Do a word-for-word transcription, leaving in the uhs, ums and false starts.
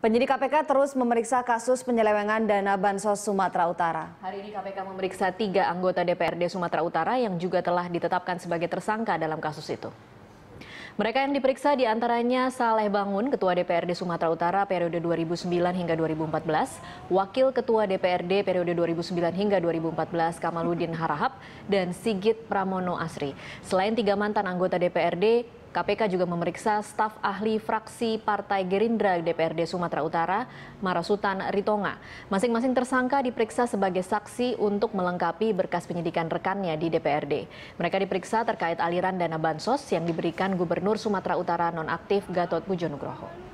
Penyidik K P K terus memeriksa kasus penyelewengan dana bansos Sumatera Utara. Hari ini K P K memeriksa tiga anggota D P R D Sumatera Utara yang juga telah ditetapkan sebagai tersangka dalam kasus itu. Mereka yang diperiksa diantaranya Saleh Bangun, Ketua D P R D Sumatera Utara periode dua ribu sembilan hingga dua ribu empat belas, Wakil Ketua D P R D periode dua ribu sembilan hingga dua ribu empat belas Kamaludin Harahap, dan Sigit Pramono Asri. Selain tiga mantan anggota D P R D, K P K juga memeriksa staf ahli fraksi Partai Gerindra D P R D Sumatera Utara, Marasutan Ritonga. Masing-masing tersangka diperiksa sebagai saksi untuk melengkapi berkas penyidikan rekannya di D P R D. Mereka diperiksa terkait aliran dana bansos yang diberikan Gubernur Sumatera Utara nonaktif Gatot Pujo Nugroho.